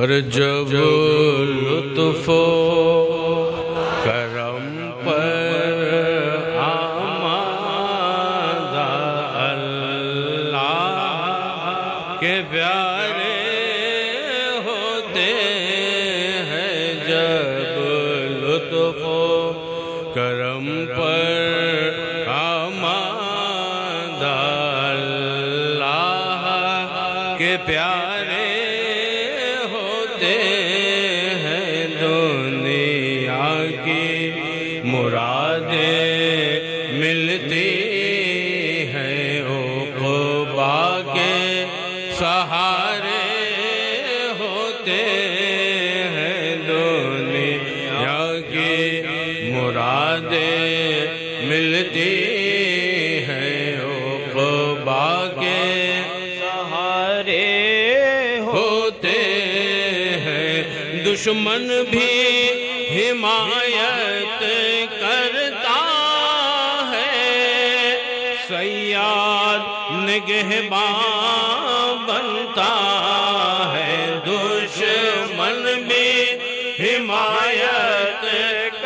और जब लुत्फो करम पर आमादा अल्लाह के प्यारे होते हैं, जब लुत्फो करम पर आमादा अल्लाह के प्यारे होते हैं, दुनिया की मुरादें मिलती हैं, उक़बा के सहारे होते हैं, दुनिया की मुरादें मिलती हैं, उक़बा के सहारे होते हैं, दुश्मन भी हिमायत करता है, सय्याद निगहबान बनता है, दुश्मन भी हिमायत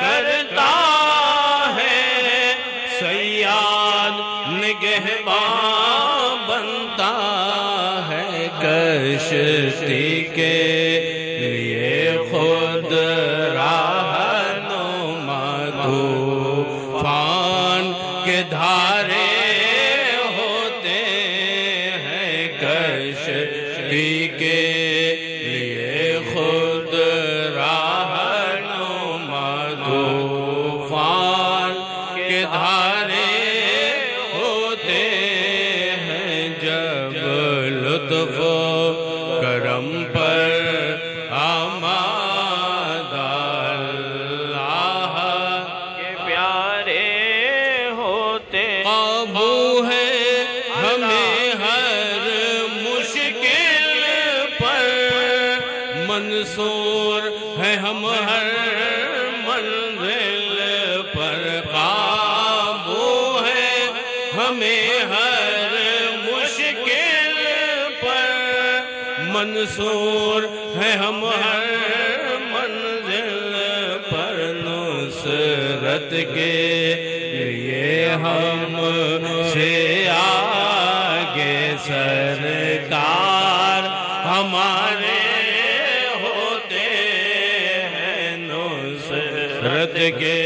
करता है, सय्याद निगहबान बनता है, कश्ती के लिए खुद रहनुमा तूफान के धारे होते हैं, कश्ती के लिए खुद रहनुमा तूफान के धारे होते हैं, जब लुत्फ करम पर आमादा अल्लाह के प्यारे होते, काबू है हमें हर मुश्किल पर, मंसूर है हम हर मंजिल पर, काबू है हमें हर मुश्किल पर, मंसूर है हम हर मंजिल पर, नुसरत के लिए हम से आगे सरकार हमारे होते हैं, नुसरत के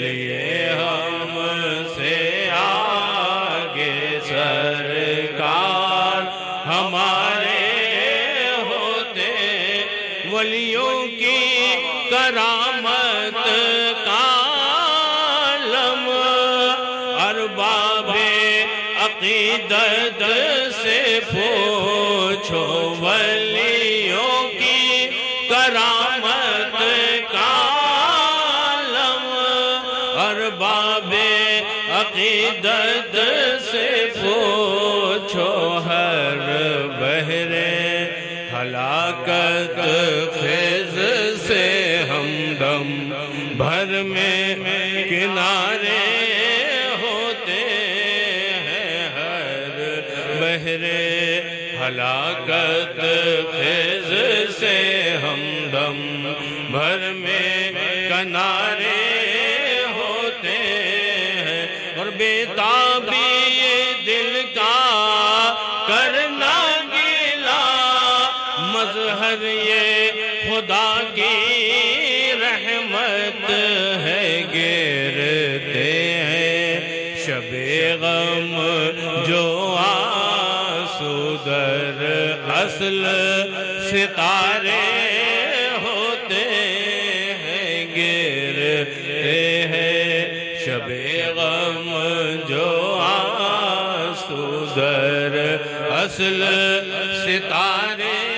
लिए हम से आगे सरकार हमारे होते, वलियों की करामत का आलम अरबाबे अकीदत से पूछो, वलियों की करामत का आलम अरबाबे अकीदत से पूछो, हर बहरे हलाकत फ़ैज़ से हमदम भर में किनारे होते हैं, हर बहरे हलाकत फ़ैज़ से हमदम भर में किनारे होते हैं, और बेताबी दिल का करना मज़हर ये खुदा की रहमत है, गिरते हैं शबे गम जो आंसू दर असल सितारे होते हैं, गिरते हैं शबे गम जो आंसू दर असल सितारे